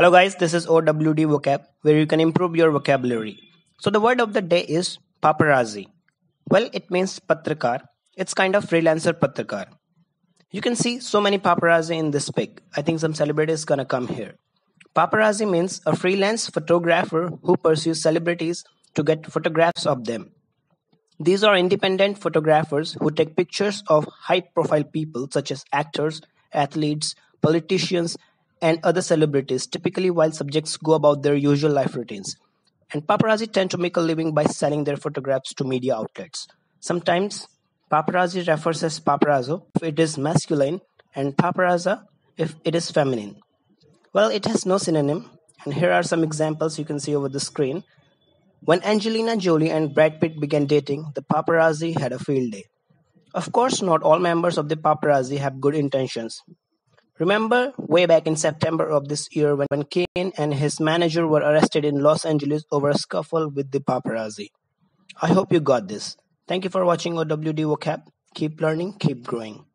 Hello guys, this is OWD Vocab, where you can improve your vocabulary. So the word of the day is paparazzi. Well, it means patrakar. It's kind of freelancer patrakar. You can see so many paparazzi in this pic. I think some celebrity is gonna come here. Paparazzi means a freelance photographer who pursues celebrities to get photographs of them. These are independent photographers who take pictures of high-profile people such as actors, athletes, politicians, and other celebrities, typically while subjects go about their usual life routines. And paparazzi tend to make a living by selling their photographs to media outlets. Sometimes paparazzi refers as paparazzo if it is masculine and paparazza if it is feminine. Well, it has no synonym, and here are some examples you can see over the screen. When Angelina Jolie and Brad Pitt began dating, the paparazzi had a field day. Of course, not all members of the paparazzi have good intentions. Remember way back in September of this year when Kanye and his manager were arrested in Los Angeles over a scuffle with the paparazzi. I hope you got this. Thank you for watching OWD Vocab. Keep learning, keep growing.